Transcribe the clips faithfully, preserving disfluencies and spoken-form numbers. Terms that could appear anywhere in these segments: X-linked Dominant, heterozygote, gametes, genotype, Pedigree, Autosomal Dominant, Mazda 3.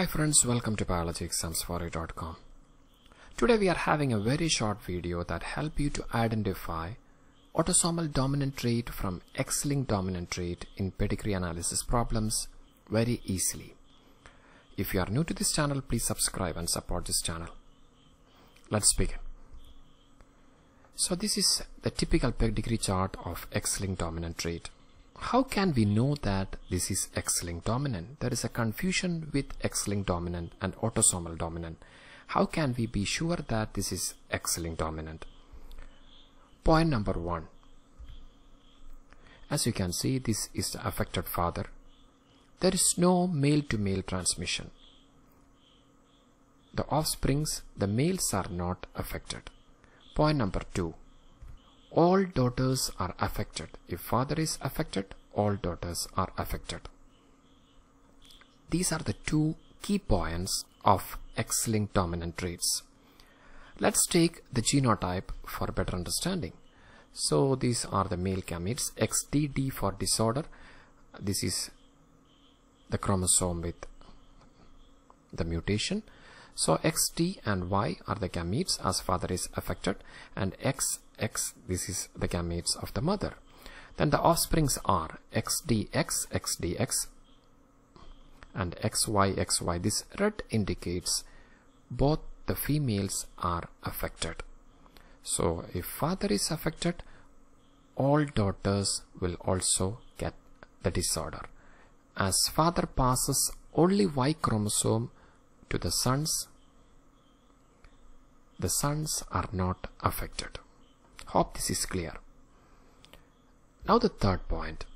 Hi friends, welcome to biology exams four u dot com. Today we are having a very short video that help you to identify autosomal dominant trait from X-linked dominant trait in pedigree analysis problems very easily. If you are new to this channel, please subscribe and support this channel. Let's begin. So this is the typical pedigree chart of X-linked dominant trait. How can we know that this is X-linked dominant? There is a confusion with X-linked dominant and autosomal dominant. How can we be sure that this is X-linked dominant? Point number one. As you can see, this is the affected father. There is no male-to-male transmission. The offsprings, the males are not affected. Point number two. All daughters are affected. If father is affected, all daughters are affected. These are the two key points of X-linked dominant traits. Let's take the genotype for better understanding. So these are the male gametes, X D D for disorder. This is the chromosome with the mutation. So X D and Y are the gametes as father is affected, and X X, this is the gametes of the mother. Then the offsprings are X D X, X D X, and X Y X Y. This red indicates both the females are affected. So if father is affected, all daughters will also get the disorder. As father passes only Y chromosome to the sons, the sons are not affected. Hope this is clear. Now the third point.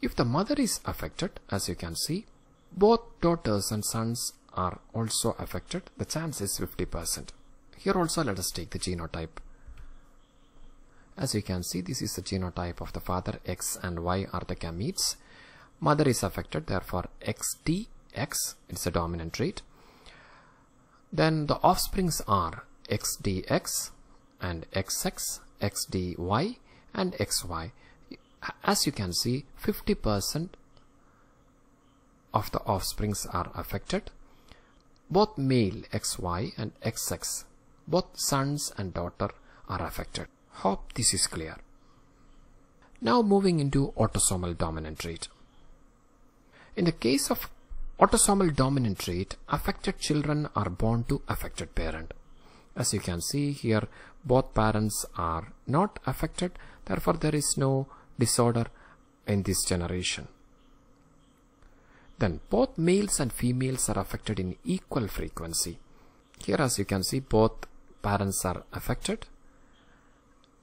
If the mother is affected, as you can see, both daughters and sons are also affected. The chance is fifty percent. Here also let us take the genotype. As you can see, this is the genotype of the father. X and Y are the gametes. Mother is affected, therefore X D X is the dominant trait. Then the offsprings are X D X, and X X, X D Y, and X Y. As you can see, fifty percent of the offsprings are affected. Both male X Y and X X, both sons and daughter are affected. Hope this is clear. Now moving into autosomal dominant trait. In the case of autosomal dominant trait, affected children are born to affected parent. As you can see here, both parents are not affected, therefore there is no disorder in this generation. Then both males and females are affected in equal frequency. Here, as you can see, both parents are affected.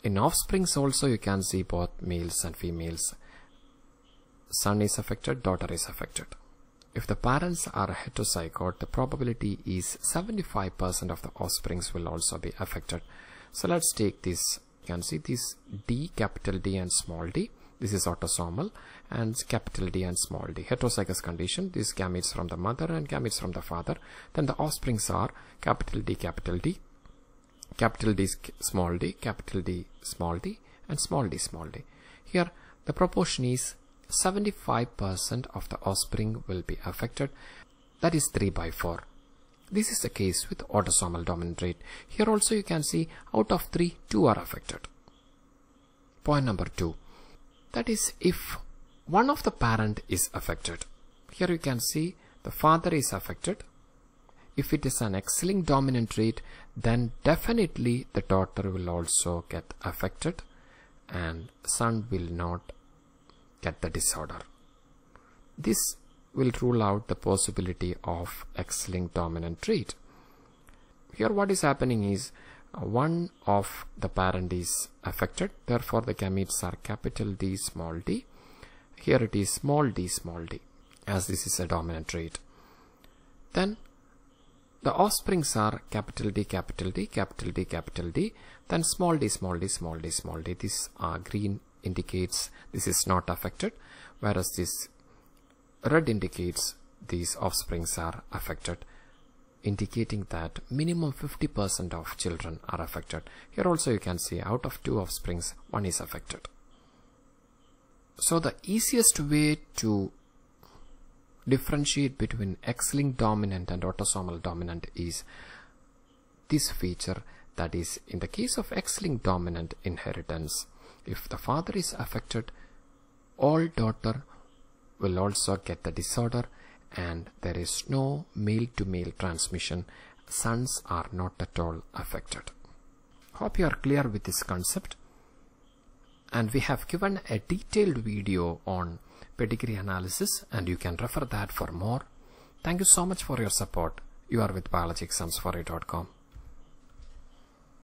In offsprings also you can see both males and females. Son is affected, daughter is affected. If the parents are heterozygote, the probability is seventy-five percent of the offsprings will also be affected. So let's take this. You can see this D, capital D and small d. This is autosomal, and capital D and small d. Heterozygous condition, these gametes from the mother and gametes from the father. Then the offsprings are capital D, capital D, capital D, small d, capital D, small d, and small d, small d. Here the proportion is seventy-five percent of the offspring will be affected, that is three by four. This is the case with autosomal dominant trait. Here also you can see out of three, two are affected. Point number two, that is if one of the parent is affected. Here you can see the father is affected. If it is an X-linked dominant trait, then definitely the daughter will also get affected and son will not get the disorder. This will rule out the possibility of X-linked dominant trait. Here what is happening is one of the parent is affected, therefore the gametes are capital D, small d. Here it is small d, small d, as this is a dominant trait. Then the offsprings are capital D, capital D, capital D, capital D, then small d, small d, small d, small d. These are green indicates this is not affected, whereas this red indicates these offsprings are affected, indicating that minimum fifty percent of children are affected. Here also you can see out of two offsprings, one is affected. So the easiest way to differentiate between X-linked dominant and autosomal dominant is this feature, that is, in the case of X-linked dominant inheritance, if the father is affected, all daughter will also get the disorder, and there is no male-to-male transmission. Sons are not at all affected. Hope you are clear with this concept. And we have given a detailed video on pedigree analysis, and you can refer that for more. Thank you so much for your support. You are with biology exams four u dot com.